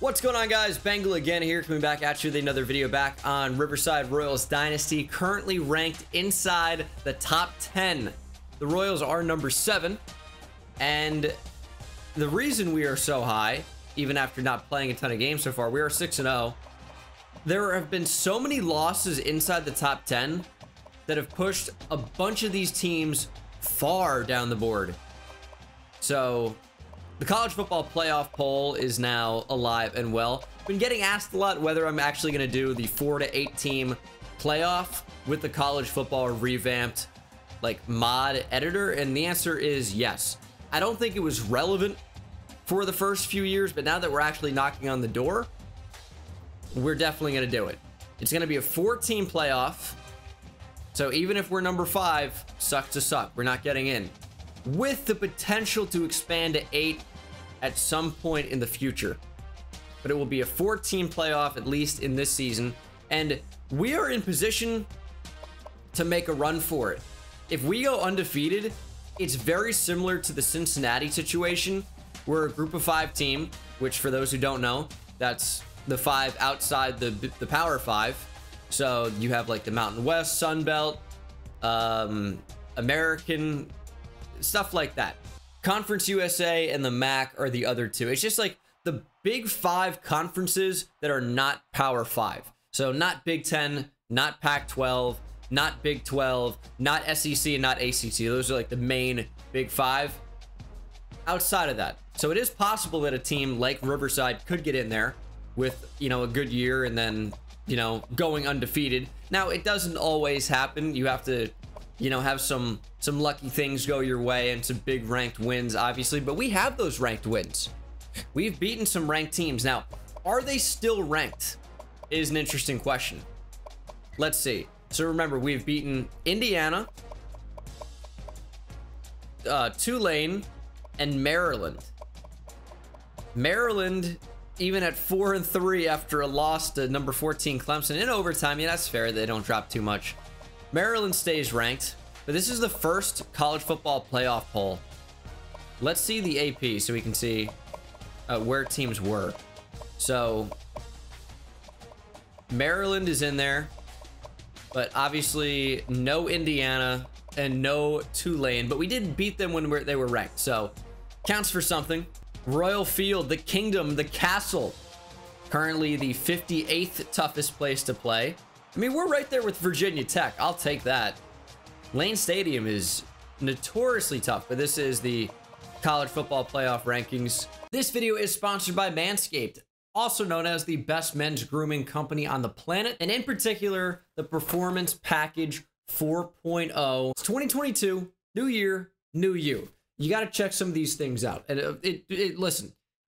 What's going on, guys? Bengal again here, coming back at you with another video back on Riverside Royals Dynasty, currently ranked inside the top 10. The Royals are number 7, and the reason we are so high, even after not playing a ton of games so far, we are 6-0. There have been so many losses inside the top 10 that have pushed a bunch of these teams far down the board. So the college football playoff poll is now alive and well. I've been getting asked a lot whether I'm actually going to do the 4 to 8 team playoff with the college football revamped like mod editor, and the answer is yes. I don't think it was relevant for the first few years, but now that we're actually knocking on the door, we're definitely going to do it. It's going to be a 4-team playoff. So even if we're number 5, sucks to suck, we're not getting in, with the potential to expand to 8 at some point in the future. But it will be a 4-team playoff, at least in this season, and we are in position to make a run for it. If we go undefeated, it's very similar to the Cincinnati situation. We're a group of 5 team, which for those who don't know, that's the 5 outside the power 5. So you have like the Mountain West, Sun Belt, American, stuff like that. Conference USA and the MAC are the other 2. It's just like the big 5 conferences that are not power 5. So not Big 10, not Pac-12, not Big 12, not SEC, and not ACC. Those are like the main big 5 outside of that. So it is possible that a team like Riverside could get in there with, you know, a good year and then, you know, going undefeated. Now, it doesn't always happen. You have to, you know, have some lucky things go your way and some big ranked wins, obviously, but we have those ranked wins. We've beaten some ranked teams. Now, are they still ranked is an interesting question. Let's see. So remember, we've beaten Indiana, Tulane, and Maryland. Maryland, even at 4-3 after a loss to number 14 Clemson in overtime, yeah, that's fair, they don't drop too much. Maryland stays ranked, but this is the first college football playoff poll. Let's see the AP so we can see where teams were. So Maryland is in there, but obviously no Indiana and no Tulane, but we did beat them when they were ranked, so counts for something. Royal Field, the Kingdom, the Castle, currently the 58th toughest place to play. I mean, we're right there with Virginia Tech. I'll take that. Lane Stadium is notoriously tough, but this is the college football playoff rankings. This video is sponsored by Manscaped, also known as the best men's grooming company on the planet, and in particular, the Performance Package 4.0. It's 2022, new year, new you. You got to check some of these things out. And listen,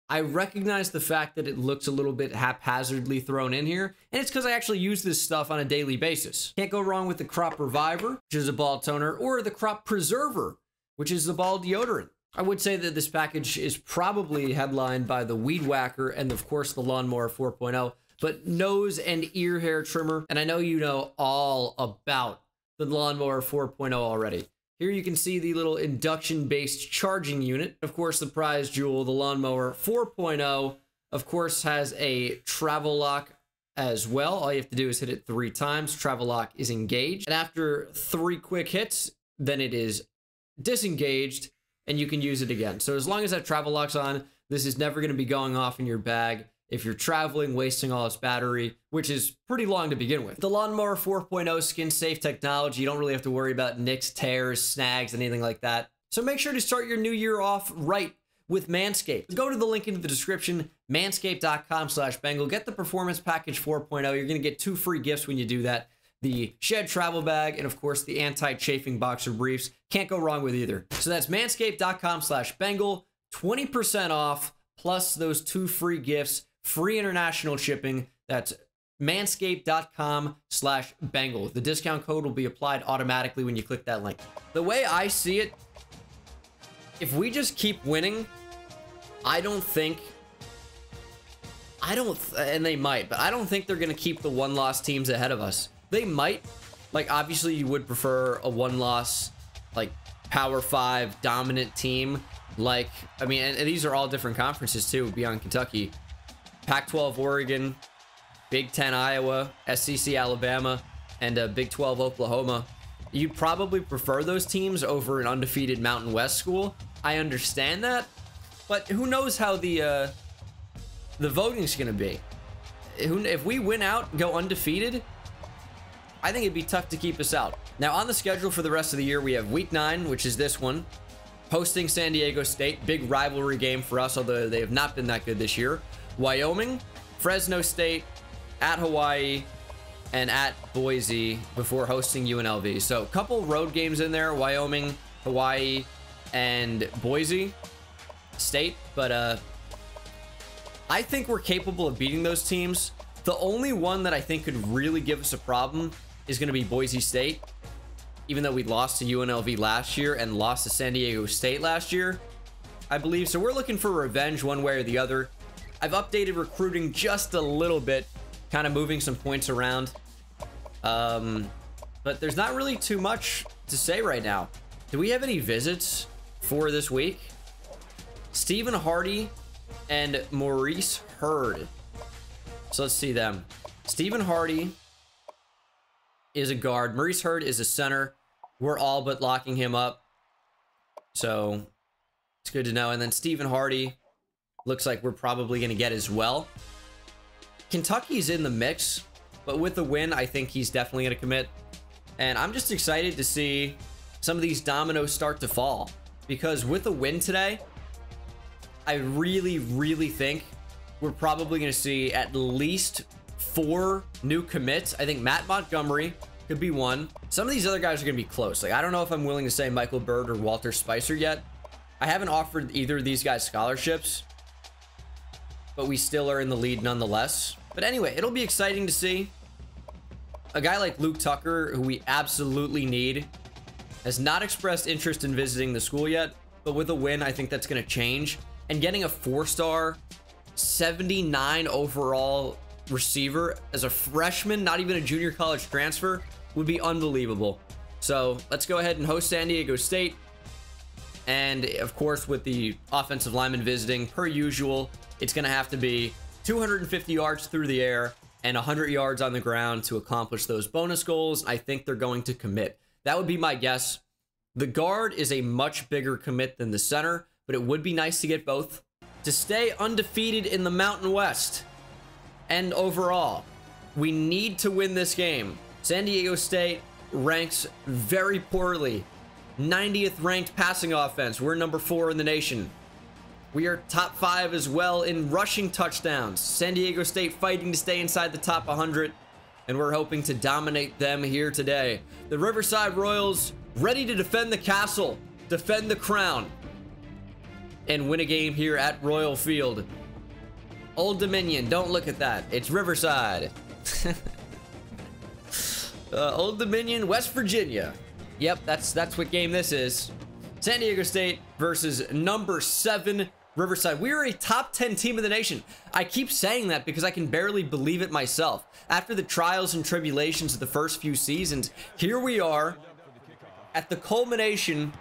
I recognize the fact that it looks a little bit haphazardly thrown in here, and it's because I actually use this stuff on a daily basis. Can't go wrong with the Crop Reviver, which is a ball toner, or the Crop Preserver, which is the ball deodorant. I would say that this package is probably headlined by the Weed Whacker and, of course, the Lawnmower 4.0, but nose and ear hair trimmer. And I know you know all about the Lawnmower 4.0 already. Here you can see the little induction-based charging unit. Of course, the prize jewel, the Lawnmower 4.0, of course, has a travel lock as well. All you have to do is hit it 3 times. Travel lock is engaged. And after 3 quick hits, then it is disengaged, and you can use it again. So as long as that travel lock's on, this is never going to be going off in your bag if you're traveling, wasting all its battery, which is pretty long to begin with. The Lawnmower 4.0 skin-safe technology, you don't really have to worry about nicks, tears, snags, anything like that. So make sure to start your new year off right with Manscaped. Go to the link in the description, manscaped.com/Bengal. Get the Performance Package 4.0. You're going to get 2 free gifts when you do that. The Shed Travel Bag, and of course, the Anti-Chafing Boxer Briefs. Can't go wrong with either. So that's manscaped.com/Bengal, 20% off, plus those 2 free gifts. Free international shipping. That's manscaped.com/Bengal. The discount code will be applied automatically when you click that link. The way I see it, if we just keep winning, and they might, but I don't think they're going to keep the one-loss teams ahead of us. They might. Like, obviously, you would prefer a one-loss, like, Power 5 dominant team. Like, I mean, and these are all different conferences, too, beyond Kentucky. Pac-12 Oregon, Big 10 Iowa, SEC Alabama, and Big 12 Oklahoma. You'd probably prefer those teams over an undefeated Mountain West school. I understand that, but who knows how the voting's going to be. If we win out, go undefeated, I think it'd be tough to keep us out. Now, on the schedule for the rest of the year, we have Week 9, which is this one, hosting San Diego State. Big rivalry game for us, although they have not been that good this year. Wyoming, Fresno State, at Hawaii, and at Boise before hosting UNLV. So a couple road games in there, Wyoming, Hawaii, and Boise State. But I think we're capable of beating those teams. The only one that I think could really give us a problem is going to be Boise State. Even though we lost to UNLV last year and lost to San Diego State last year, I believe. So we're looking for revenge one way or the other. I've updated recruiting just a little bit, kind of moving some points around. But there's not really too much to say right now. Do we have any visits for this week? Stephen Hardy and Maurice Hurd. So let's see them. Stephen Hardy is a guard. Maurice Hurd is a center. We're all but locking him up, so it's good to know. And then Stephen Hardy looks like we're probably going to get as well. Kentucky's in the mix, but with the win, I think he's definitely going to commit. And I'm just excited to see some of these dominoes start to fall, because with the win today, I really, really think we're probably going to see at least 4 new commits. I think Matt Montgomery could be one. Some of these other guys are going to be close. Like, I don't know if I'm willing to say Michael Bird or Walter Spicer yet. I haven't offered either of these guys scholarships, but we still are in the lead nonetheless. But anyway, it'll be exciting to see. A guy like Luke Tucker, who we absolutely need, has not expressed interest in visiting the school yet, but with a win, I think that's going to change. And getting a 4-star, 79 overall receiver as a freshman, not even a junior college transfer, would be unbelievable. So let's go ahead and host San Diego State. And of course, with the offensive lineman visiting, per usual, it's going to have to be 250 yards through the air and 100 yards on the ground to accomplish those bonus goals. I think they're going to commit. That would be my guess. The guard is a much bigger commit than the center, but it would be nice to get both. To stay undefeated in the Mountain West and overall, we need to win this game. San Diego State ranks very poorly. 90th ranked passing offense. We're number 4 in the nation. We are top 5 as well in rushing touchdowns. San Diego State fighting to stay inside the top 100, and we're hoping to dominate them here today. The Riverside Royals ready to defend the castle, defend the crown, and win a game here at Royal Field. Old Dominion, don't look at that. It's Riverside. Old Dominion, West Virginia. Yep, that's what game this is. San Diego State versus number 7, Riverside. We are a top 10 team in the nation. I keep saying that because I can barely believe it myself. After the trials and tribulations of the first few seasons, here we are at the culmination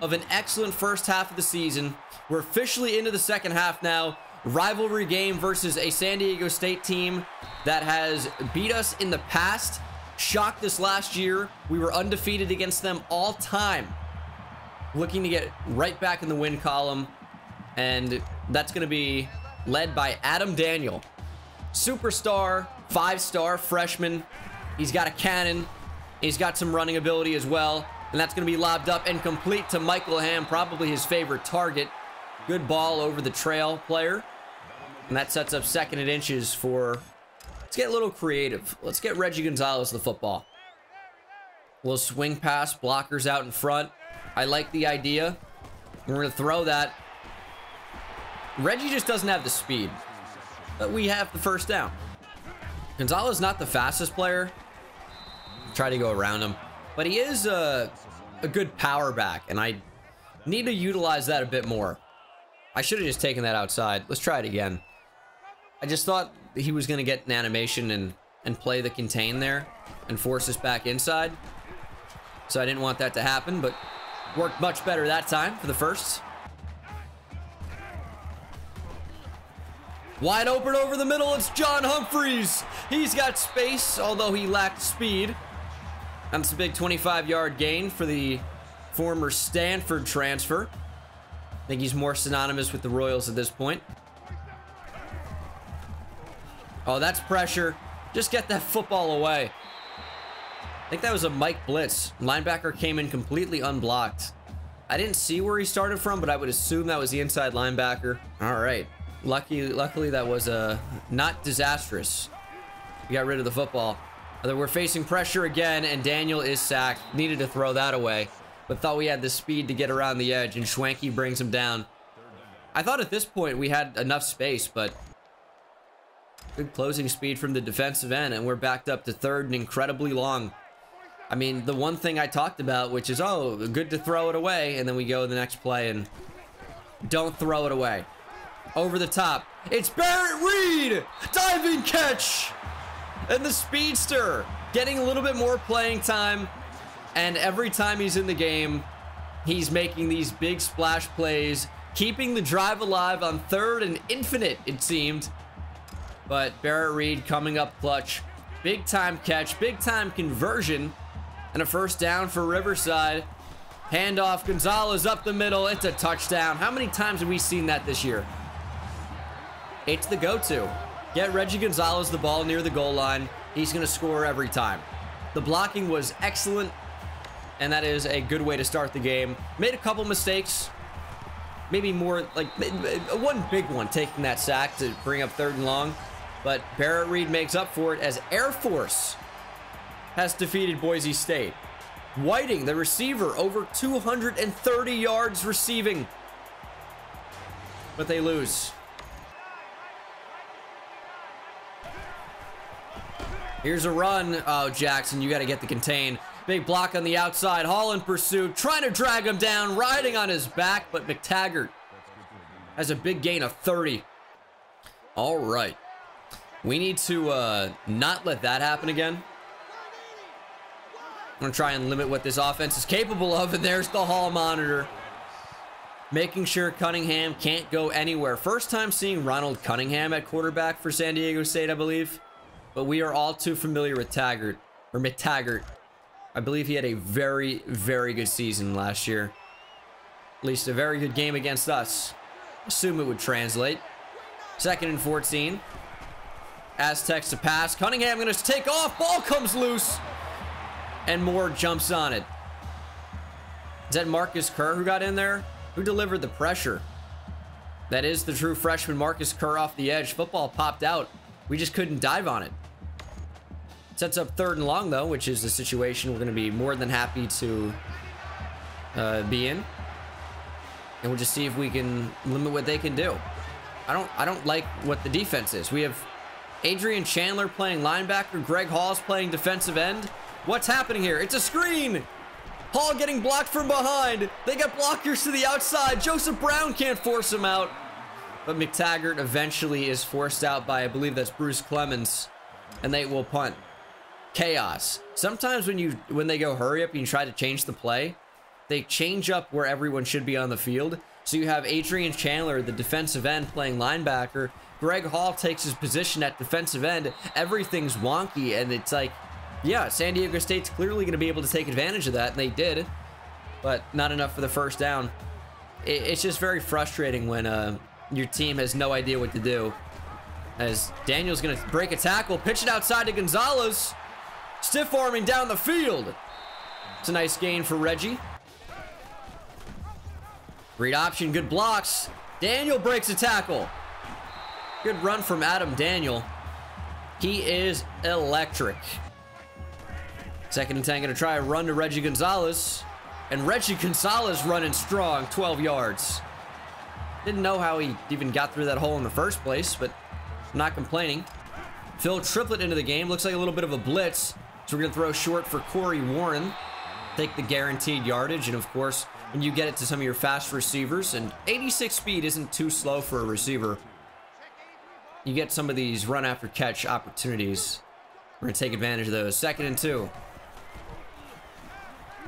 of an excellent first half of the season. We're officially into the second half now. Rivalry game versus a San Diego State team that has beat us in the past, shocked us last year. We were undefeated against them all time. Looking to get right back in the win column, and that's going to be led by Adam Daniel. Superstar, 5-star freshman. He's got a cannon. He's got some running ability as well, and that's going to be lobbed up and complete to Michael Hamm, probably his favorite target. Good ball over the trail player, and that sets up second and inches for... Let's get a little creative. Let's get Reggie Gonzalez the football. A little swing pass, blockers out in front. I like the idea. We're going to throw that. Reggie just doesn't have the speed, but we have the first down. Gonzalez not the fastest player. Try to go around him, but he is a good power back, and I need to utilize that a bit more. I should have just taken that outside. Let's try it again. I just thought he was going to get an animation and play the contain there and force us back inside. So I didn't want that to happen, but worked much better that time for the first. Wide open over the middle, it's John Humphreys. He's got space, although he lacked speed. That's a big 25-yard gain for the former Stanford transfer. I think he's more synonymous with the Royals at this point. Oh, that's pressure. Just get that football away. I think that was a Mike blitz. Linebacker came in completely unblocked. I didn't see where he started from, but I would assume that was the inside linebacker. All right. Luckily, that was not disastrous. We got rid of the football. Although we're facing pressure again, and Daniel is sacked. Needed to throw that away, but thought we had the speed to get around the edge, and Schwanke brings him down. I thought at this point we had enough space, but good closing speed from the defensive end, and we're backed up to third and incredibly long. I mean, the one thing I talked about, which is, oh, good to throw it away, and then we go to the next play and don't throw it away. Over the top, it's Barrett Reed, diving catch, and the speedster getting a little bit more playing time, and every time he's in the game, he's making these big splash plays, keeping the drive alive on third and infinite, it seemed. But Barrett Reed coming up clutch, big time catch, big time conversion, and a first down for Riverside. Handoff, Gonzalez up the middle, it's a touchdown. How many times have we seen that this year? It's the go-to. Get Reggie Gonzalez the ball near the goal line. He's going to score every time. The blocking was excellent, and that is a good way to start the game. Made a couple mistakes. Maybe more, like, one big one, taking that sack to bring up third and long. But Barrett Reed makes up for it as Air Force has defeated Boise State. Whiting, the receiver, over 230 yards receiving. But they lose. Here's a run. Oh, Jackson, you got to get the contain. Big block on the outside. Hall in pursuit, trying to drag him down, riding on his back, but McTaggart has a big gain of 30. All right. We need to not let that happen again. I'm going to try and limit what this offense is capable of, and there's the Hall monitor. Making sure Cunningham can't go anywhere. First time seeing Ronald Cunningham at quarterback for San Diego State, I believe. But we are all too familiar with McTaggart. I believe he had a very, very good season last year. At least a very good game against us. Assume it would translate. Second and 14. Aztecs to pass. Cunningham going to take off. Ball comes loose. And Moore jumps on it. Is that Marcus Kerr who got in there? Who delivered the pressure? That is the true freshman Marcus Kerr off the edge. Football popped out. We just couldn't dive on it. Sets up third and long, though, which is a situation we're going to be more than happy to be in. And we'll just see if we can limit what they can do. I don't like what the defense is. We have Adrian Chandler playing linebacker. Greg Hall's playing defensive end. What's happening here? It's a screen. Hall getting blocked from behind. They got blockers to the outside. Joseph Brown can't force him out. But McTaggart eventually is forced out by, I believe that's Bruce Clemens. And they will punt. Chaos. Sometimes when they go hurry up and you try to change the play, they change up where everyone should be on the field. So you have Adrian Chandler, the defensive end, playing linebacker. Greg Hall takes his position at defensive end. Everything's wonky, and it's like, yeah, San Diego State's clearly going to be able to take advantage of that, and they did, but not enough for the first down. It's just very frustrating when your team has no idea what to do. As Daniel's going to break a tackle, pitch it outside to Gonzalez. Stiff arming down the field. It's a nice gain for Reggie. Read option, good blocks. Daniel breaks a tackle. Good run from Adam Daniel. He is electric. Second and 10, going to try a run to Reggie Gonzalez. And Reggie Gonzalez running strong, 12 yards. Didn't know how he even got through that hole in the first place, but I'm not complaining. Phil Triplett into the game. Looks like a little bit of a blitz. So we're going to throw short for Corey Warren. Take the guaranteed yardage. And, of course, when you get it to some of your fast receivers, and 86 speed isn't too slow for a receiver, you get some of these run-after-catch opportunities. We're going to take advantage of those. Second and 2.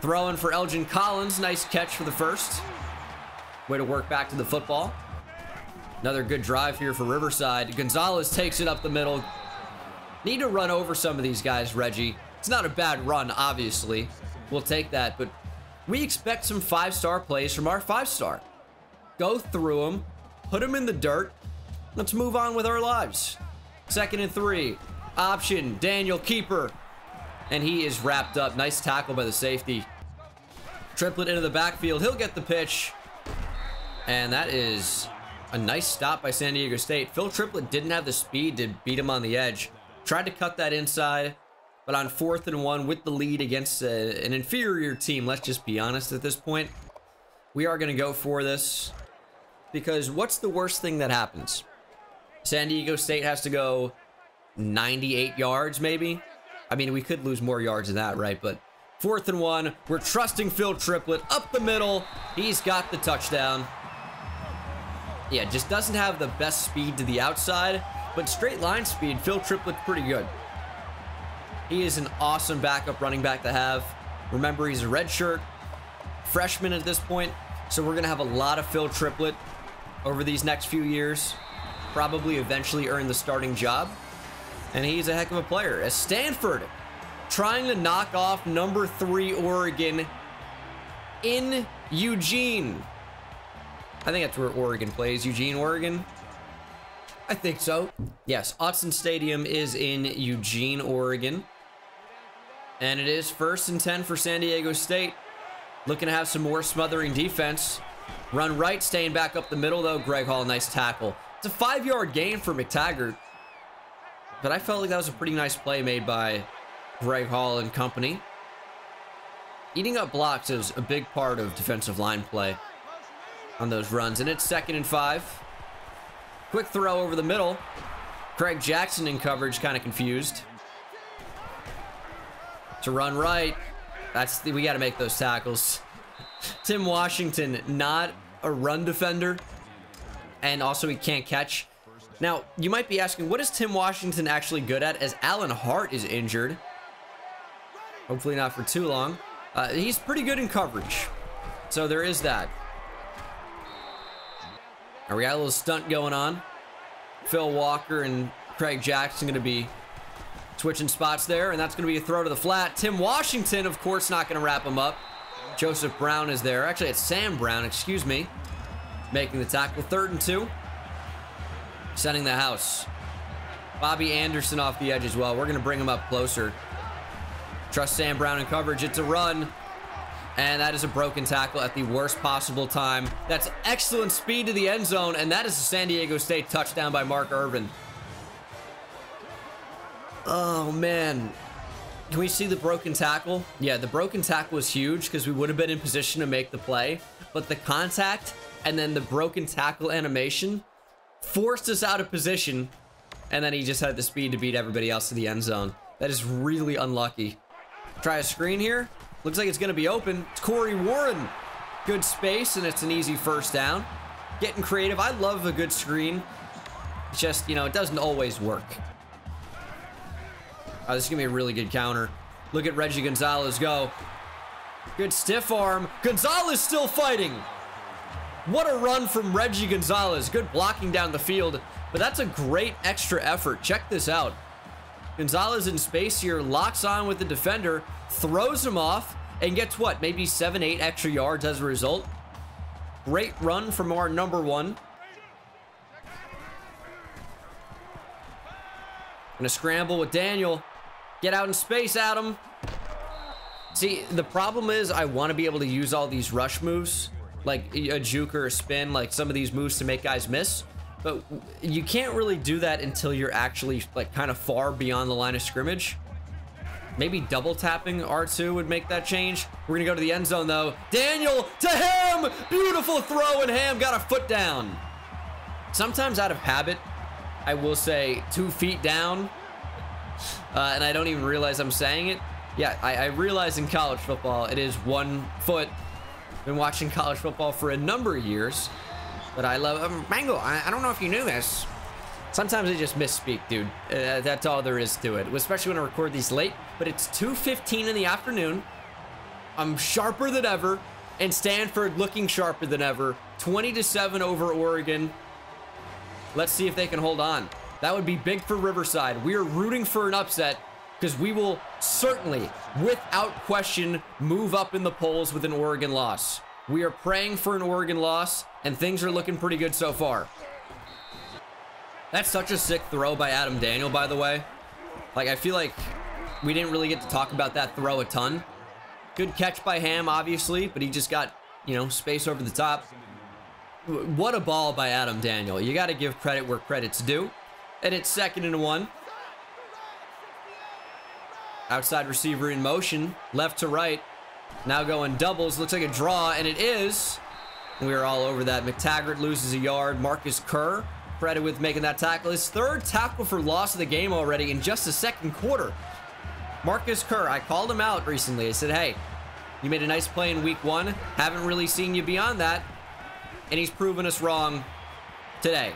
Throw in for Elgin Collins. Nice catch for the first. Way to work back to the football. Another good drive here for Riverside. Gonzalez takes it up the middle. Need to run over some of these guys, Reggie. It's not a bad run, obviously. We'll take that, but we expect some five-star plays from our five-star. Go through them, put them in the dirt. Let's move on with our lives. 2nd and 3. Option, Daniel, keeper. And he is wrapped up. Nice tackle by the safety. Triplett into the backfield. He'll get the pitch. And that is a nice stop by San Diego State. Phil Triplett didn't have the speed to beat him on the edge. Tried to cut that inside, but on 4th and 1 with the lead against an inferior team, let's just be honest at this point, we are going to go for this because what's the worst thing that happens? San Diego State has to go 98 yards maybe. I mean, we could lose more yards than that, right? But 4th and 1, we're trusting Phil Triplett up the middle. He's got the touchdown. Yeah, just doesn't have the best speed to the outside, but straight line speed, Phil Triplett, pretty good. He is an awesome backup running back to have. Remember, he's a redshirt freshman at this point, so we're going to have a lot of Phil Triplett over these next few years. Probably eventually earn the starting job, and he's a heck of a player. As Stanford trying to knock off number 3 Oregon in Eugene. I think that's where Oregon plays. Eugene, Oregon? I think so. Yes, Autzen Stadium is in Eugene, Oregon. And it is 1st and 10 for San Diego State. Looking to have some more smothering defense. Run right, staying back up the middle though. Greg Hall, nice tackle. It's a 5-yard gain for McTaggart. But I felt like that was a pretty nice play made by Greg Hall and company. Eating up blocks is a big part of defensive line play on those runs. And it's 2nd and 5. Quick throw over the middle. Craig Jackson in coverage, kind of confused. To run right. We got to make those tackles. Tim Washington, not a run defender. And also he can't catch. Now, you might be asking, what is Tim Washington actually good at, as Alan Hart is injured? Hopefully not for too long. He's pretty good in coverage. So there is that. We got a little stunt going on. Phil Walker and Craig Jackson going to be switching spots there, and that's going to be a throw to the flat. Tim Washington, of course, not going to wrap him up. Joseph Brown is there. Actually, it's Sam Brown, excuse me, making the tackle. 3rd and 2. Sending the house. Bobby Anderson off the edge as well. We're going to bring him up closer. Trust Sam Brown in coverage. It's a run. And that is a broken tackle at the worst possible time. That's excellent speed to the end zone. And that is a San Diego State touchdown by Mark Irvin. Oh, man. Can we see the broken tackle? Yeah, the broken tackle was huge because we would have been in position to make the play. But the contact and then the broken tackle animation forced us out of position. And then he just had the speed to beat everybody else to the end zone. That is really unlucky. Try a screen here. Looks like it's going to be open. It's Corey Warren. Good space, and it's an easy first down. Getting creative. I love a good screen. It's just, you know, it doesn't always work. Oh, this is going to be a really good counter. Look at Reggie Gonzalez go. Good stiff arm. Gonzalez still fighting. What a run from Reggie Gonzalez. Good blocking down the field, but that's a great extra effort. Check this out. Gonzalez in space here, locks on with the defender, throws him off, and gets what? Maybe 7, 8 extra yards as a result. Great run from our number 1. Gonna scramble with Daniel. Get out in space, Adam. See, the problem is I want to be able to use all these rush moves, like a juke or a spin, like some of these moves to make guys miss. But you can't really do that until you're actually like kind of far beyond the line of scrimmage. Maybe double tapping R2 would make that change. We're going to go to the end zone though. Daniel to Hamm. Beautiful throw, and Hamm got a foot down. Sometimes out of habit, I will say 2 feet down. And I don't even realize I'm saying it. Yeah, I realize in college football, it is 1 foot. Been watching college football for a number of years. But I love Mango. I don't know if you knew this. Sometimes I just misspeak, dude. That's all there is to it, especially when I record these late. But it's 2:15 in the afternoon. I'm sharper than ever, and Stanford looking sharper than ever. 20-7 over Oregon. Let's see if they can hold on. That would be big for Riverside. We are rooting for an upset because we will certainly, without question, move up in the polls with an Oregon loss. We are praying for an Oregon loss, and things are looking pretty good so far. That's such a sick throw by Adam Daniel, by the way. Like, I feel like we didn't really get to talk about that throw a ton. Good catch by Hamm, obviously, but he just got, you know, space over the top. What a ball by Adam Daniel. You got to give credit where credit's due. And it's 2nd and 1. Outside receiver in motion, left to right. Now going doubles, looks like a draw, and it is. We are all over that. McTaggart loses a yard. Marcus Kerr, credited with making that tackle. His 3rd tackle for loss of the game already in just the 2nd quarter. Marcus Kerr, I called him out recently. I said, hey, you made a nice play in week 1. Haven't really seen you beyond that. And he's proven us wrong today.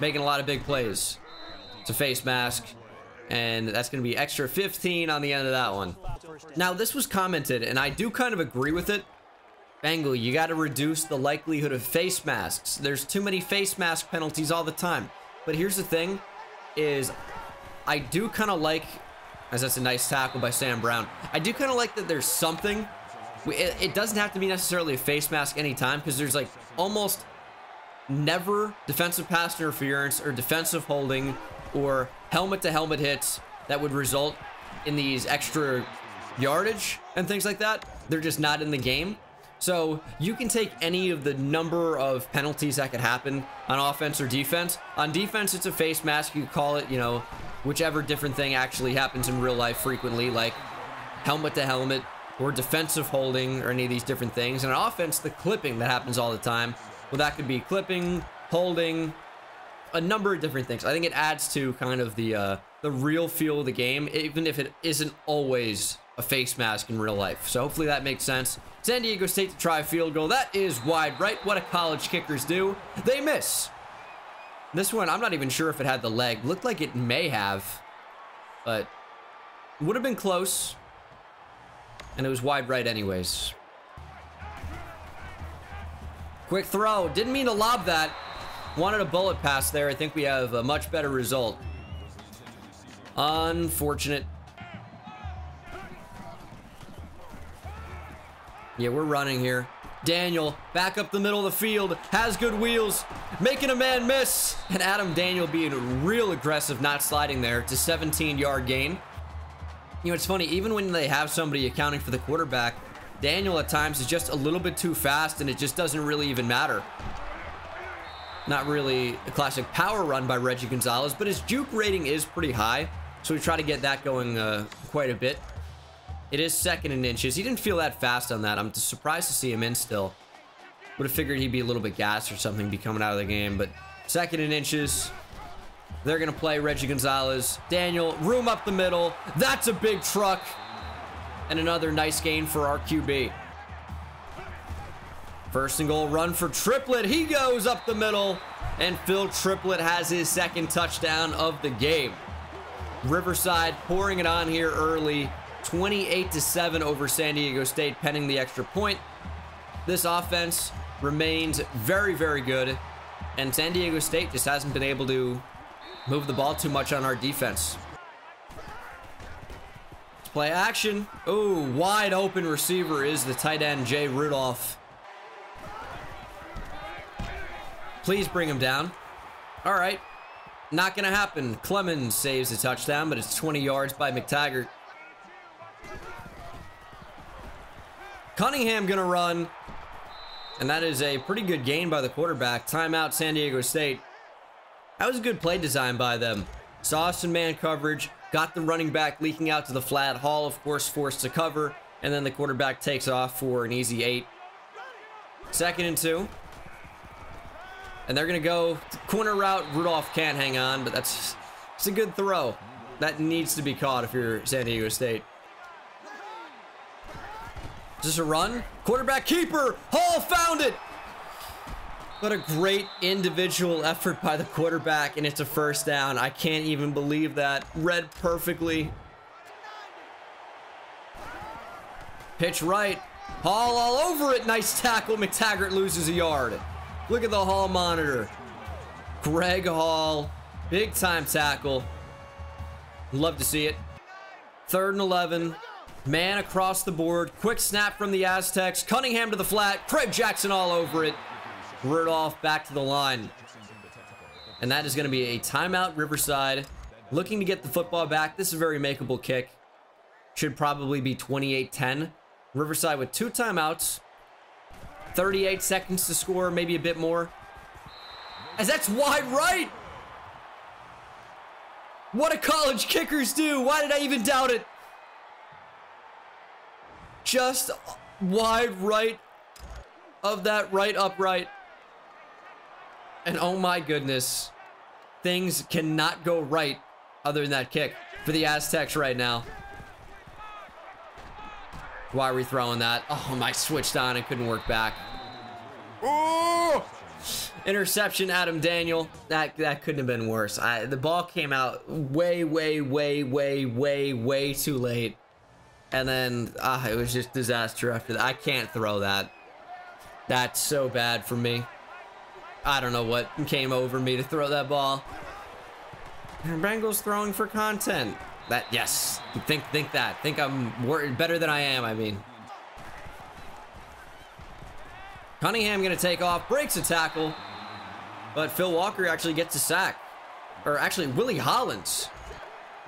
Making a lot of big plays. It's a face mask. And that's going to be extra 15 on the end of that one. Now, this was commented, and I do kind of agree with it. Bengal, you got to reduce the likelihood of face masks. There's too many face mask penalties all the time. But here's the thing, is I do kind of like, as that's a nice tackle by Sam Brown, I do kind of like that there's something. It doesn't have to be necessarily a face mask anytime, because there's like almost never defensive pass interference or defensive holding or helmet-to-helmet hits that would result in these extra yardage and things like that. They're just not in the game. So you can take any of the number of penalties that could happen on offense or defense. On defense, it's a face mask. You call it, you know, whichever different thing actually happens in real life frequently, like helmet-to-helmet or defensive holding or any of these different things. And on offense, the clipping that happens all the time. Well, that could be clipping, holding, a number of different things. I think it adds to kind of the real feel of the game, even if it isn't always a face mask in real life. So hopefully that makes sense. San Diego State to try a field goal. That is wide right. What do college kickers do? They miss. This one, I'm not even sure if it had the leg. Looked like it may have, but would have been close. And it was wide right anyways. Quick throw. Didn't mean to lob that. Wanted a bullet pass there. I think we have a much better result. Unfortunate. Yeah, we're running here. Daniel back up the middle of the field. Has good wheels. Making a man miss. And Adam Daniel being real aggressive, not sliding there. It's a 17-yard gain. You know, it's funny. Even when they have somebody accounting for the quarterback, Daniel at times is just a little bit too fast, and it just doesn't really even matter. Not really a classic power run by Reggie Gonzalez, but his juke rating is pretty high, so we try to get that going quite a bit. It is 2nd and inches. He didn't feel that fast on that. I'm surprised to see him in still. Would have figured he'd be a little bit gassed or something, be coming out of the game, but 2nd and inches. They're going to play Reggie Gonzalez. Daniel, room up the middle. That's a big truck. And another nice gain for our QB. 1st and goal run for Triplett. He goes up the middle, and Phil Triplett has his 2nd touchdown of the game. Riverside pouring it on here early, 28-7 over San Diego State, penning the extra point. This offense remains very, very good, and San Diego State just hasn't been able to move the ball too much on our defense. Let's play action. Oh, wide open receiver is the tight end, Jay Rudolph. Please bring him down. All right. Not going to happen. Clemens saves the touchdown, but it's 20 yards by McTaggart. Cunningham going to run. And that is a pretty good gain by the quarterback. Timeout, San Diego State. That was a good play design by them. Saw some man coverage. Got the running back leaking out to the flat. Hall, of course, forced to cover. And then the quarterback takes off for an easy 8. 2nd and 2. And they're going to go corner route. Rudolph can't hang on, but it's a good throw. That needs to be caught if you're San Diego State. Is this a run? Quarterback keeper. Hall found it. What a great individual effort by the quarterback, and it's a 1st down. I can't even believe that. Read perfectly. Pitch right. Hall all over it. Nice tackle. McTaggart loses a yard. Look at the Hall monitor. Greg Hall, big time tackle. Love to see it. 3rd and 11. Man across the board. Quick snap from the Aztecs. Cunningham to the flat. Craig Jackson all over it. Rudolph back to the line. And that is going to be a timeout, Riverside. Looking to get the football back. This is a very makeable kick. Should probably be 28-10. Riverside with 2 timeouts. 38 seconds to score, maybe a bit more. As that's wide right. What do college kickers do? Why did I even doubt it? Just wide right of that right upright. And oh my goodness, things cannot go right other than that kick for the Aztecs right now. Why are we throwing that? Oh, my, switched on and couldn't work back. Oh! Interception, Adam Daniel. That couldn't have been worse. The ball came out way too late. And then it was just disaster after that. I can't throw that. That's so bad for me. I don't know what came over me to throw that ball. And Bengals throwing for content. That, yes, think that. Think I'm better than I am, I mean. Cunningham gonna take off, breaks a tackle, but Phil Walker actually gets a sack. Or actually, Willie Hollins.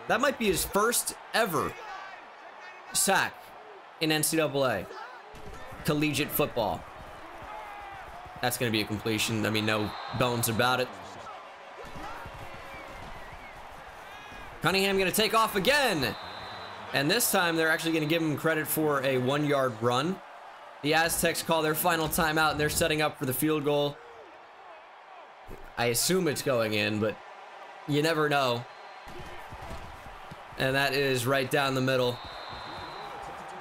That might be his first ever sack in NCAA collegiate football. That's gonna be a completion. I mean, no bones about it. Cunningham going to take off again. And this time they're actually going to give him credit for a 1-yard run. The Aztecs call their final timeout and they're setting up for the field goal. I assume it's going in, but you never know. And that is right down the middle.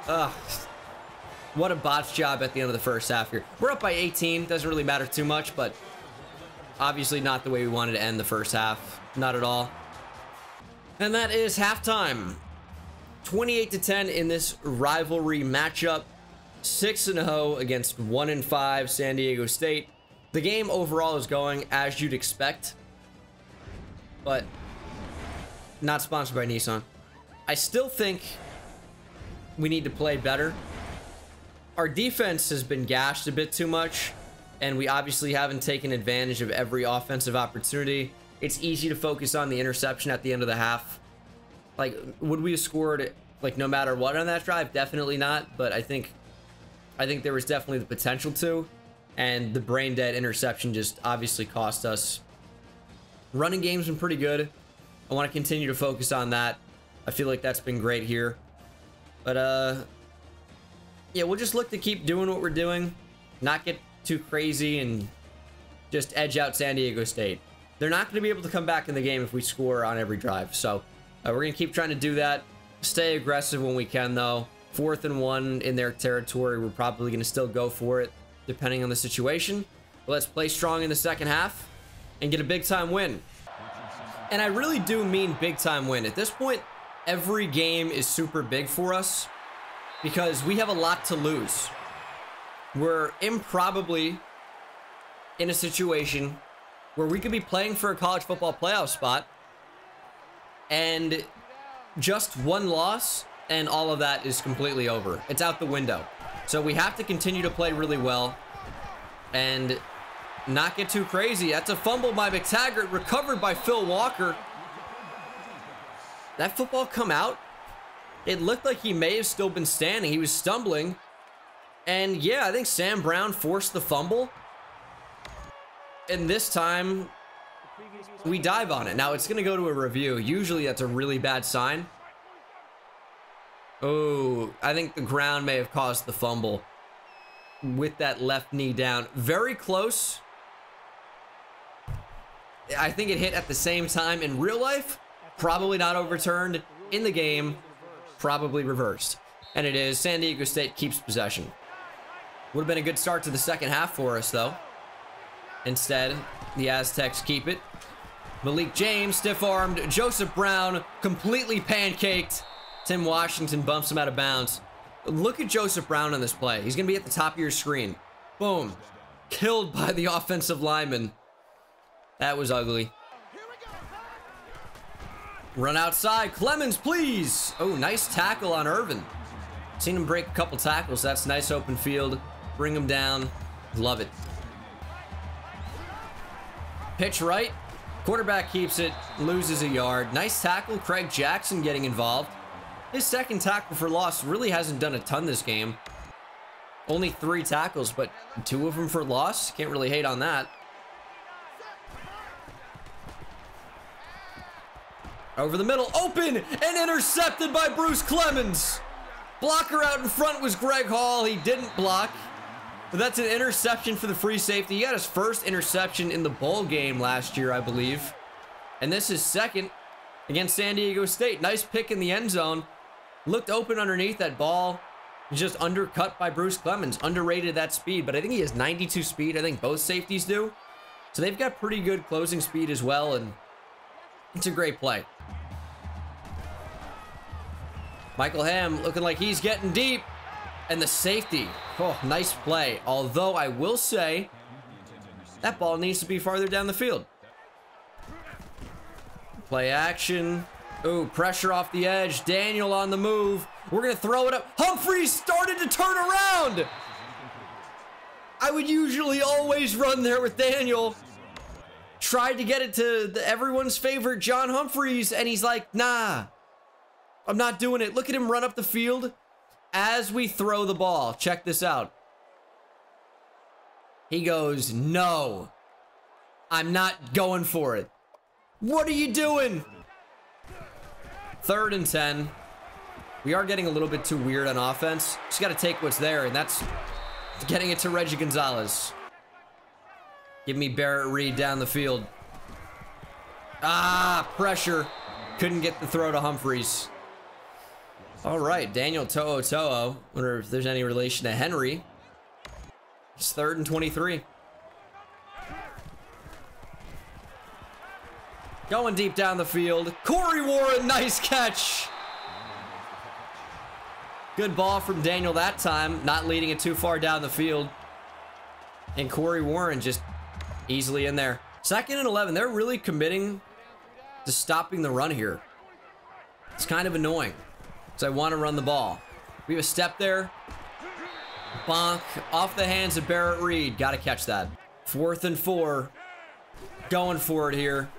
Ugh. What a botched job at the end of the first half here. We're up by 18. Doesn't really matter too much, but obviously not the way we wanted to end the first half. Not at all. And that is halftime. 28-10 in this rivalry matchup. 6-0 against 1-5 San Diego State. The game overall is going as you'd expect, but not sponsored by Nissan. I still think we need to play better. Our defense has been gashed a bit too much, and we obviously haven't taken advantage of every offensive opportunity. It's easy to focus on the interception at the end of the half. Like, would we have scored, like, no matter what on that drive? Definitely not, but I think there was definitely the potential to, and the brain-dead interception just obviously cost us. Running game's been pretty good. I want to continue to focus on that. I feel like that's been great here. But, yeah, we'll just look to keep doing what we're doing, not get too crazy, and just edge out San Diego State. They're not going to be able to come back in the game if we score on every drive. So we're going to keep trying to do that. Stay aggressive when we can, though. 4th and 1 in their territory. We're probably going to still go for it, depending on the situation. But let's play strong in the second half and get a big-time win. And I really do mean big-time win. At this point, every game is super big for us because we have a lot to lose. We're improbably in a situation where we could be playing for a college football playoff spot, and just one loss and all of that is completely over. It's out the window. So we have to continue to play really well and not get too crazy. That's a fumble by McTaggart, recovered by Phil Walker. That football come out. It looked like he may have still been standing. He was stumbling. And yeah, I think Sam Brown forced the fumble. And this time, we dive on it. Now, it's going to go to a review. Usually, that's a really bad sign. Oh, I think the ground may have caused the fumble with that left knee down. Very close. I think it hit at the same time in real life. Probably not overturned. In the game, probably reversed. And it is. San Diego State keeps possession. Would have been a good start to the second half for us, though. Instead, the Aztecs keep it. Malik James, stiff-armed. Joseph Brown, completely pancaked. Tim Washington bumps him out of bounds. Look at Joseph Brown on this play. He's going to be at the top of your screen. Boom. Killed by the offensive lineman. That was ugly. Run outside. Clemens, please. Oh, nice tackle on Irvin. Seen him break a couple tackles. That's nice open field. Bring him down. Love it. Pitch right. Quarterback keeps it. Loses a yard. Nice tackle. Craig Jackson getting involved. His second tackle for loss really hasn't done a ton this game. Only 3 tackles, but 2 of them for loss. Can't really hate on that. Over the middle, open and intercepted by Bruce Clemens. Blocker out in front was Greg Hall. He didn't block. But that's an interception for the free safety. He got his first interception in the bowl game last year, I believe. And this is second against San Diego State. Nice pick in the end zone. Looked open underneath that ball. Just undercut by Bruce Clemens. Underrated that speed, but I think he has 92 speed. I think both safeties do. So they've got pretty good closing speed as well, and it's a great play. Michael Hamm looking like he's getting deep. And the safety. Oh, nice play. Although I will say that ball needs to be farther down the field. Play action. Ooh, pressure off the edge. Daniel on the move. We're going to throw it up. Humphreys started to turn around. I would usually always run there with Daniel. Tried to get it to everyone's favorite John Humphreys, and he's like, nah, I'm not doing it. Look at him run up the field as we throw the ball. Check this out. He goes, no, I'm not going for it. What are you doing? 3rd and 10. We are getting a little bit too weird on offense. Just got to take what's there, and that's getting it to Reggie Gonzalez. Give me Barrett Reed down the field. Ah, pressure. Couldn't get the throw to Humphreys. All right, Daniel To'o. Wonder if there's any relation to Henry. It's 3rd and 23. Going deep down the field. Corey Warren, nice catch. Good ball from Daniel that time. Not leading it too far down the field. And Corey Warren just easily in there. 2nd and 11. They're really committing to stopping the run here. It's kind of annoying because I want to run the ball. We have a step there. Bonk. Off the hands of Barrett Reed. Got to catch that. 4th and 4. Going for it here.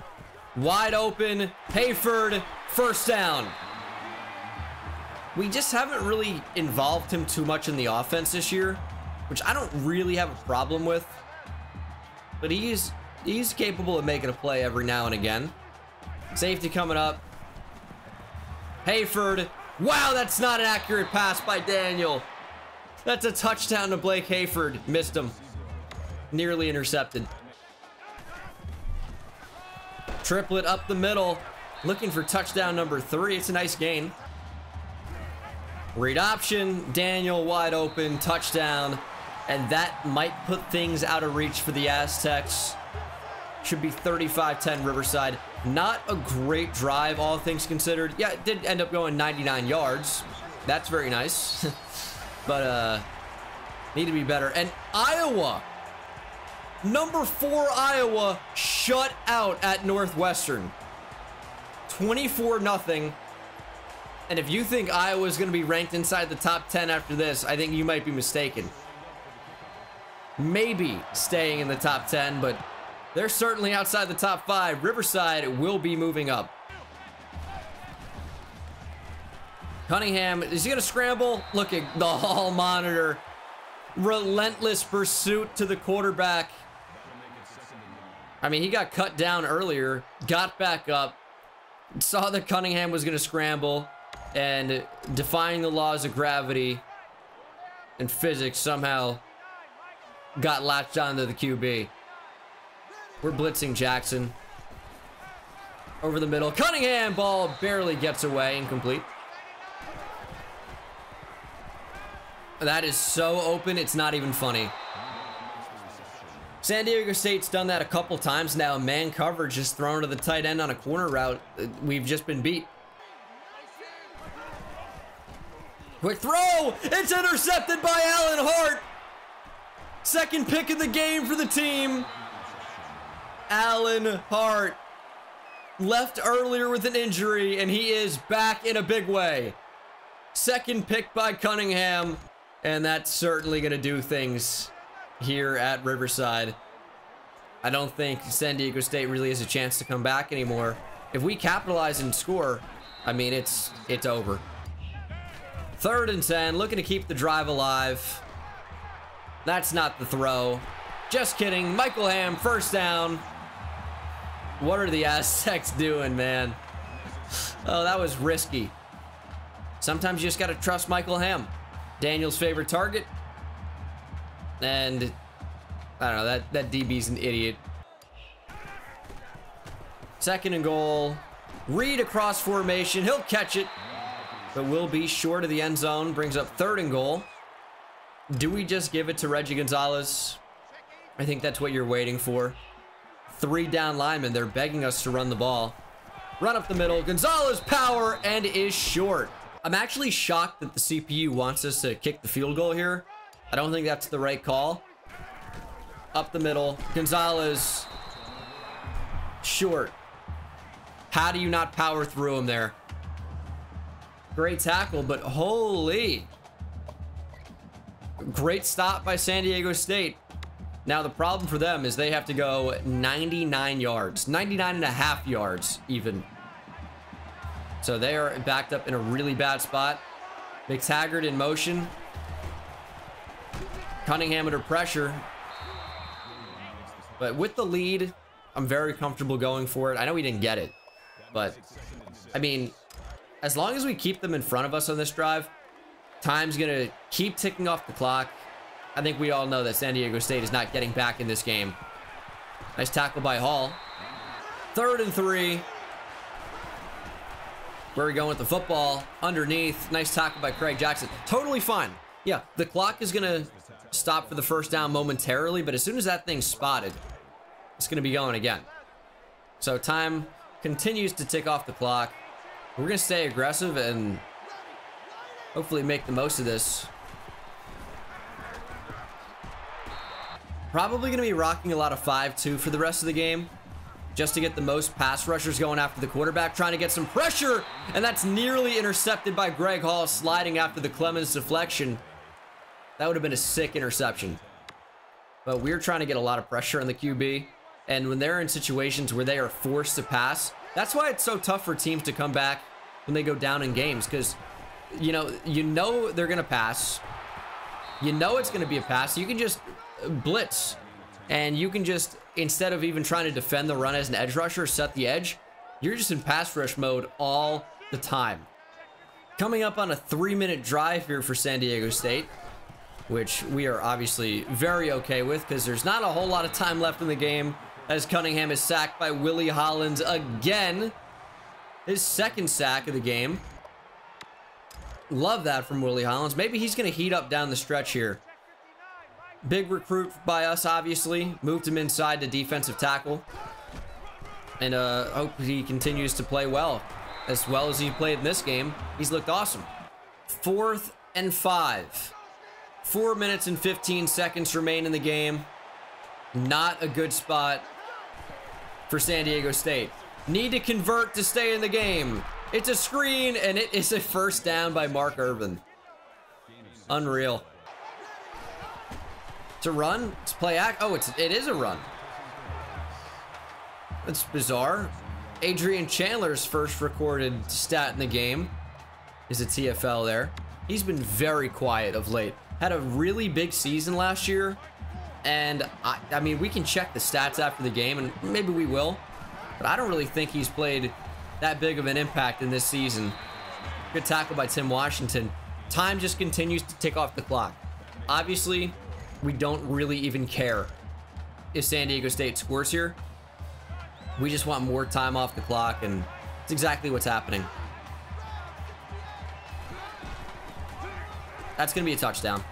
Wide open. Hayford. First down. We just haven't really involved him too much in the offense this year, which I don't really have a problem with. But he's capable of making a play every now and again. Safety coming up. Hayford. Wow, that's not an accurate pass by Daniel. That's a touchdown to Blake Hayford. Missed him. Nearly intercepted. Triplett up the middle. Looking for touchdown number 3. It's a nice gain. Read option. Daniel wide open. Touchdown. And that might put things out of reach for the Aztecs. Should be 35-10 Riverside. Not a great drive, all things considered. Yeah, it did end up going 99 yards. That's very nice. But need to be better. And Iowa. Number 4 Iowa shut out at Northwestern. 24-0. And if you think Iowa is going to be ranked inside the top 10 after this, I think you might be mistaken. Maybe staying in the top 10, but they're certainly outside the top 5. Riverside will be moving up. Cunningham, is he going to scramble? Look at the Hall monitor. Relentless pursuit to the quarterback. I mean, he got cut down earlier, got back up, saw that Cunningham was going to scramble, and defying the laws of gravity and physics somehow got latched onto the QB. We're blitzing Jackson. Over the middle. Cunningham, ball barely gets away. Incomplete. That is so open, it's not even funny. San Diego State's done that a couple times now. Man coverage is thrown to the tight end on a corner route. We've just been beat. Quick throw! It's intercepted by Allen Hart! 2nd pick of the game for the team. Allen Hart left earlier with an injury, and he is back in a big way. Second pick by Cunningham, and that's certainly going to do things here at Riverside. I don't think San Diego State really has a chance to come back anymore. If we capitalize and score, I mean, it's over. 3rd and 10, looking to keep the drive alive. That's not the throw. Just kidding. Michael Hamm, first down. What are the Aztecs doing, man? Oh, that was risky. Sometimes you just got to trust Michael Hamm. Daniel's favorite target. And I don't know, that DB's an idiot. 2nd and goal. Reed across formation. He'll catch it, but will be short of the end zone. Brings up 3rd and goal. Do we just give it to Reggie Gonzalez? I think that's what you're waiting for. 3 down linemen. They're begging us to run the ball. Run up the middle. Gonzalez power and is short. I'm actually shocked that the CPU wants us to kick the field goal here. I don't think that's the right call. Up the middle. Gonzalez. Short. How do you not power through him there? Great tackle, but holy. Great stop by San Diego State. Now the problem for them is they have to go 99 yards, 99 and a half yards even. So they are backed up in a really bad spot. McTaggart in motion. Cunningham under pressure. But with the lead, I'm very comfortable going for it. I know we didn't get it, but I mean, as long as we keep them in front of us on this drive, time's gonna keep ticking off the clock. I think we all know that San Diego State is not getting back in this game. Nice tackle by Hall. 3rd and 3. Where are we going with the football? Underneath. Nice tackle by Craig Jackson. Totally fine. Yeah, the clock is gonna stop for the first down momentarily, but as soon as that thing's spotted, it's gonna be going again. So time continues to tick off the clock. We're gonna stay aggressive and hopefully make the most of this. Probably going to be rocking a lot of 5-2 for the rest of the game, just to get the most pass rushers going after the quarterback, trying to get some pressure, and that's nearly intercepted by Greg Hall sliding after the Clemens deflection. That would have been a sick interception. But we're trying to get a lot of pressure on the QB, and when they're in situations where they are forced to pass, that's why it's so tough for teams to come back when they go down in games, because you know they're going to pass. You know it's going to be a pass. You can just blitz, and you can just, instead of even trying to defend the run as an edge rusher, set the edge. You're just in pass rush mode all the time. Coming up on a 3-minute drive here for San Diego State, which we are obviously very okay with because there's not a whole lot of time left in the game, as Cunningham is sacked by Willie Hollins again. His 2nd sack of the game. Love that from Willie Hollins. Maybe he's going to heat up down the stretch here. Big recruit by us, obviously. Moved him inside to defensive tackle. And hope he continues to play well as he played in this game. He's looked awesome. 4th and 5. 4 minutes and 15 seconds remain in the game. Not a good spot for San Diego State. Need to convert to stay in the game. It's a screen, and it is a first down by Mark Irvin. Unreal. It's a run. It's play act. Oh, it is a run. That's bizarre. Adrian Chandler's first recorded stat in the game is a TFL there. He's been very quiet of late. Had a really big season last year, and I mean, we can check the stats after the game, and maybe we will, but I don't really think he's played that big of an impact in this season. Good tackle by Tim Washington. Time just continues to tick off the clock. Obviously, we don't really even care if San Diego State scores here. We just want more time off the clock, and it's exactly what's happening. That's going to be a touchdown.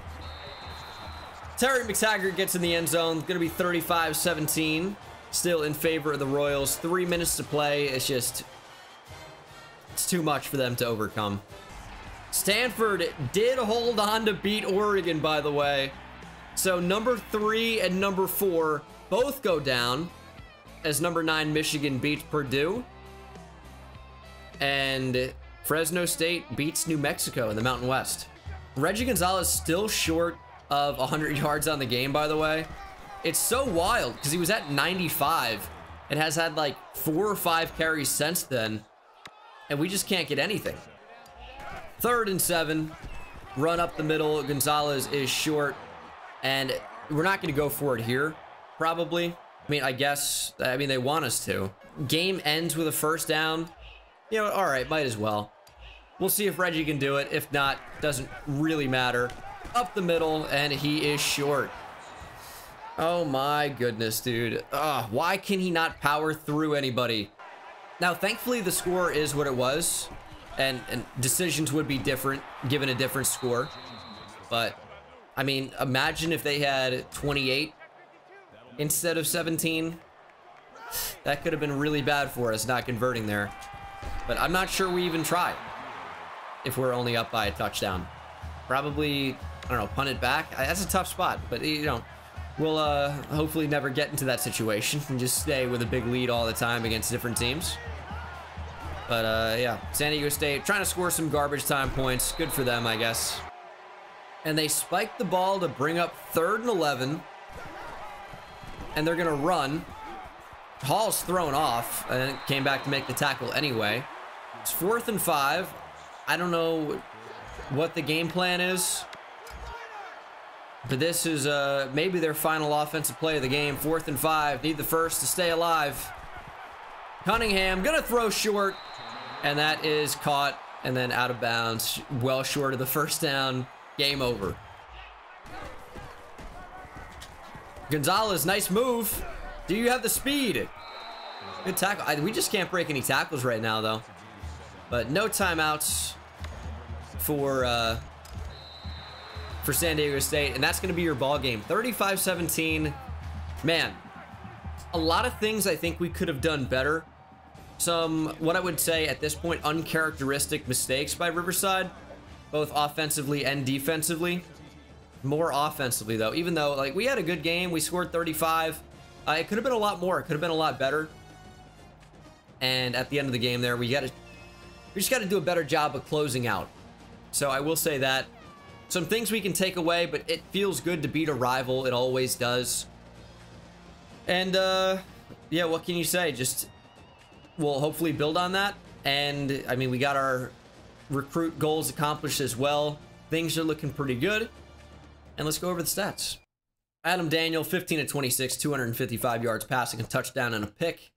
Terry McTaggart gets in the end zone. It's going to be 35-17. Still in favor of the Royals. 3 minutes to play. It's just, it's too much for them to overcome. Stanford did hold on to beat Oregon, by the way. So number 3 and number 4 both go down. as number 9 Michigan beats Purdue. And Fresno State beats New Mexico in the Mountain West. Reggie Gonzalez still short of 100 yards on the game, by the way. It's so wild because he was at 95 and has had like 4 or 5 carries since then. And we just can't get anything. 3rd and 7. Run up the middle. Gonzalez is short. And we're not going to go for it here, probably. I mean, I guess, I mean, they want us to. Game ends with a 1st down. You know, all right, might as well. We'll see if Reggie can do it. If not, doesn't really matter. Up the middle, and he is short. Oh my goodness, dude. Why can he not power through anybody? Now, thankfully, the score is what it was, and decisions would be different given a different score. But, I mean, imagine if they had 28 instead of 17. That could have been really bad for us, not converting there. But I'm not sure we even tried if we're only up by a touchdown. Probably, I don't know, punt it back. That's a tough spot, but, you know, we'll hopefully never get into that situation and just stay with a big lead all the time against different teams. But, yeah, San Diego State trying to score some garbage time points. Good for them, I guess. And they spike the ball to bring up 3rd and 11. And they're going to run. Hall's thrown off and came back to make the tackle anyway. It's 4th and 5. I don't know what the game plan is, but this is maybe their final offensive play of the game. 4th and 5, need the 1st to stay alive. Cunningham gonna throw short, and that is caught and then out of bounds, well short of the 1st down. Game over. Gonzalez, nice move. Do you have the speed? Good tackle. We just can't break any tackles right now, though. But no timeouts for San Diego State, and that's going to be your ball game. 35-17. Man, a lot of things I think we could have done better. Some, what I would say at this point, uncharacteristic mistakes by Riverside, both offensively and defensively. More offensively, though, even though, like, we had a good game. We scored 35. It could have been a lot more. It could have been a lot better. And at the end of the game there, we just got to do a better job of closing out. So I will say that. Some things we can take away, but it feels good to beat a rival. It always does. And, yeah, what can you say? Just, we'll hopefully build on that. And, I mean, we got our recruit goals accomplished as well. Things are looking pretty good. And let's go over the stats. Adam Daniel, 15 of 26, 255 yards passing, a touchdown and a pick.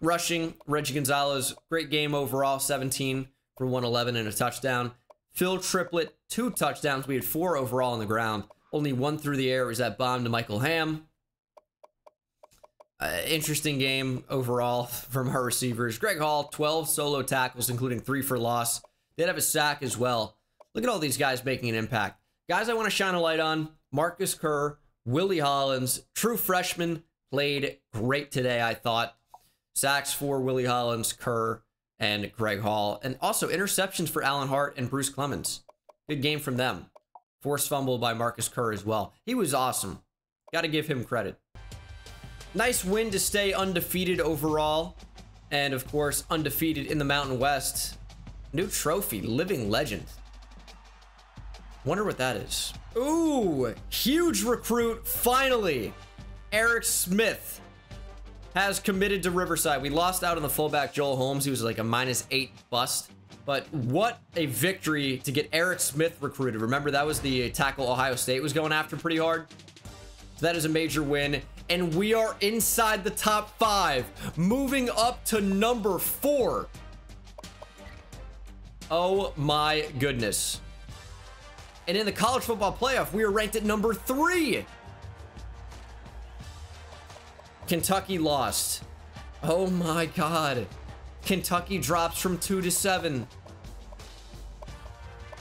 Rushing, Reggie Gonzalez, great game overall, 17 for 111 and a touchdown. Phil Triplett, 2 touchdowns. We had 4 overall on the ground. Only 1 through the air was that bomb to Michael Hamm. Interesting game overall from our receivers. Greg Hall, 12 solo tackles, including 3 for loss. They'd have a sack as well. Look at all these guys making an impact. Guys I want to shine a light on, Marcus Kerr, Willie Hollins, true freshman, played great today, I thought. Sacks for Willie Hollins, Kerr, and Greg Hall. And also interceptions for Alan Hart and Bruce Clemens. Good game from them. Forced fumble by Marcus Kerr as well. He was awesome. Got to give him credit. Nice win to stay undefeated overall. And, of course, undefeated in the Mountain West. New trophy, living legend. Wonder what that is. Ooh, huge recruit, finally. Eric Smith has committed to Riverside. We lost out on the fullback, Joel Holmes. He was like a -8 bust. But what a victory to get Eric Smith recruited. Remember, that was the tackle Ohio State was going after pretty hard. So that is a major win. And we are inside the top 5, moving up to number 4. Oh my goodness. And in the college football playoff, we are ranked at number 3. Kentucky lost. Oh my God. Kentucky drops from 2 to 7.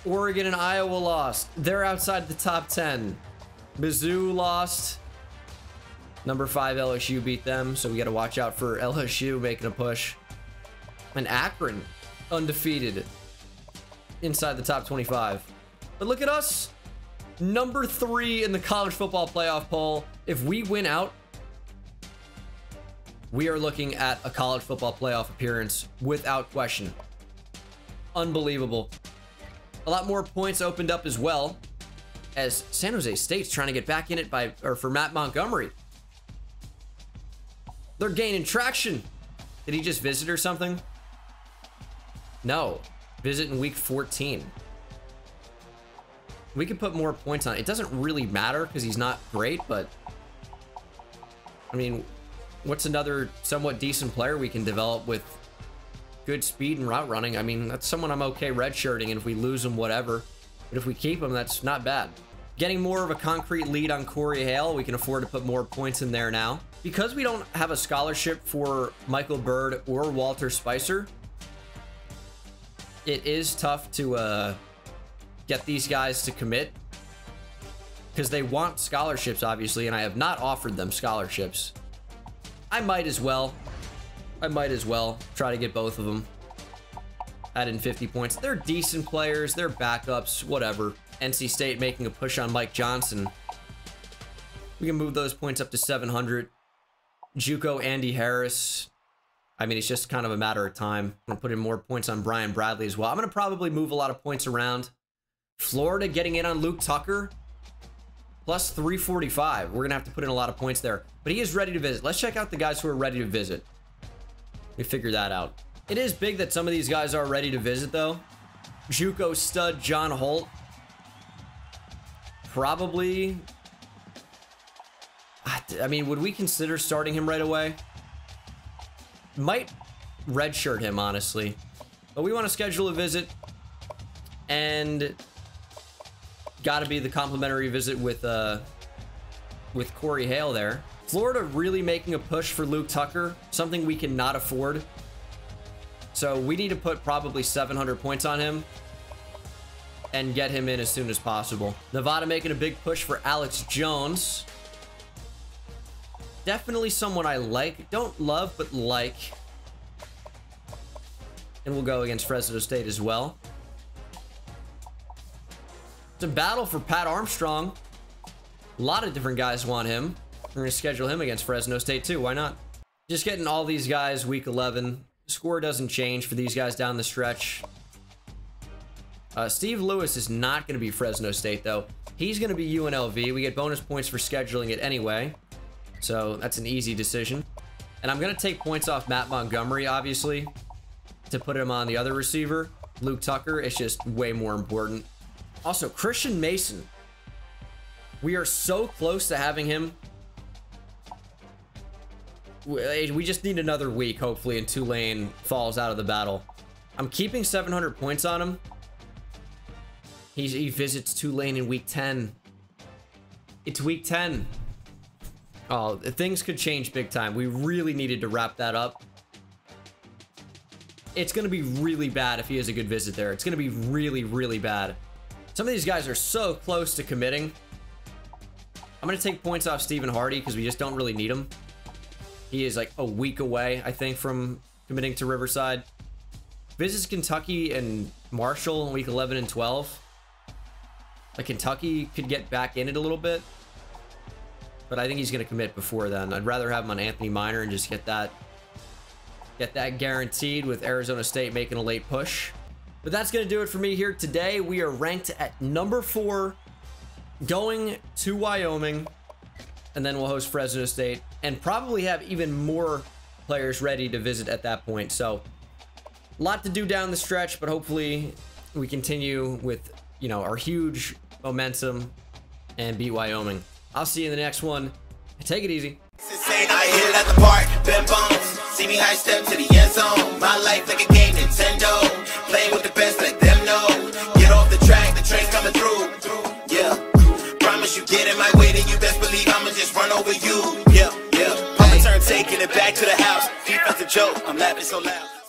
Oregon and Iowa lost. They're outside the top 10. Mizzou lost. Number 5 LSU beat them. So we got to watch out for LSU making a push. And Akron undefeated inside the top 25. But look at us, number 3 in the college football playoff poll. If we win out, we are looking at a college football playoff appearance without question. Unbelievable. A lot more points opened up as well, as San Jose State's trying to get back in it for Matt Montgomery. They're gaining traction. Did he just visit or something? No. Visit in week 14. We could put more points on it. It doesn't really matter because he's not great, but I mean, what's another somewhat decent player we can develop with good speed and route running? I mean, that's someone I'm okay redshirting, and if we lose him, whatever. But if we keep him, that's not bad. Getting more of a concrete lead on Corey Hale, we can afford to put more points in there now. Because we don't have a scholarship for Michael Bird or Walter Spicer, it is tough to get these guys to commit because they want scholarships, obviously, and I have not offered them scholarships. I might as well try to get both of them. Add in 50 points. They're decent players. They're backups, whatever. NC State making a push on Mike Johnson. We can move those points up to 700. JUCO Andy Harris. I mean, it's just kind of a matter of time. I'm going to put in more points on Brian Bradley as well. I'm going to probably move a lot of points around. Florida getting in on Luke Tucker. Plus 345. We're going to have to put in a lot of points there. But he is ready to visit. Let's check out the guys who are ready to visit. We figure that out. It is big that some of these guys are ready to visit, though. JUCO stud John Holt. Probably. I mean, would we consider starting him right away? Might redshirt him, honestly. But we want to schedule a visit. And got to be the complimentary visit with Corey Hale there. Florida really making a push for Luke Tucker, something we cannot afford. So we need to put probably 700 points on him and get him in as soon as possible. Nevada making a big push for Alex Jones. Definitely someone I like. Don't love, but like. And we'll go against Fresno State as well. It's a battle for Pat Armstrong. A lot of different guys want him. We're going to schedule him against Fresno State too. Why not? Just getting all these guys week 11. Score doesn't change for these guys down the stretch. Steve Lewis is not going to be Fresno State, though. He's going to be UNLV. We get bonus points for scheduling it anyway. So that's an easy decision. And I'm going to take points off Matt Montgomery, obviously, to put him on the other receiver. Luke Tucker, it's just way more important. Also, Christian Mason. We are so close to having him. We just need another week, hopefully, and Tulane falls out of the battle. I'm keeping 700 points on him. He visits Tulane in week 10. It's week 10. Oh, things could change big time. We really needed to wrap that up. It's going to be really bad if he has a good visit there. It's going to be really, really bad. Some of these guys are so close to committing. I'm going to take points off Stephen Hardy because we just don't really need him. He is like a week away, I think, from committing to Riverside. Visits Kentucky and Marshall in week 11 and 12. Like, Kentucky could get back in it a little bit. But I think he's going to commit before then. I'd rather have him on Anthony Minor and just get that guaranteed with Arizona State making a late push. But that's going to do it for me here today. We are ranked at number 4, going to Wyoming. And then we'll host Fresno State and probably have even more players ready to visit at that point. So a lot to do down the stretch, but hopefully we continue with, you know, our huge momentum and beat Wyoming. I'll see you in the next one. Take it easy. I hit it at the park, bend bones. See me high step to the end zone. My life like a game, Nintendo. Playing with the best, let them know. Get off the track, the train's coming through. Yeah. Promise you get in my way, then you best believe I'ma just run over you. Yeah, yeah. I'ma turn taking it back to the house. Defense a joke, I'm laughing so loud.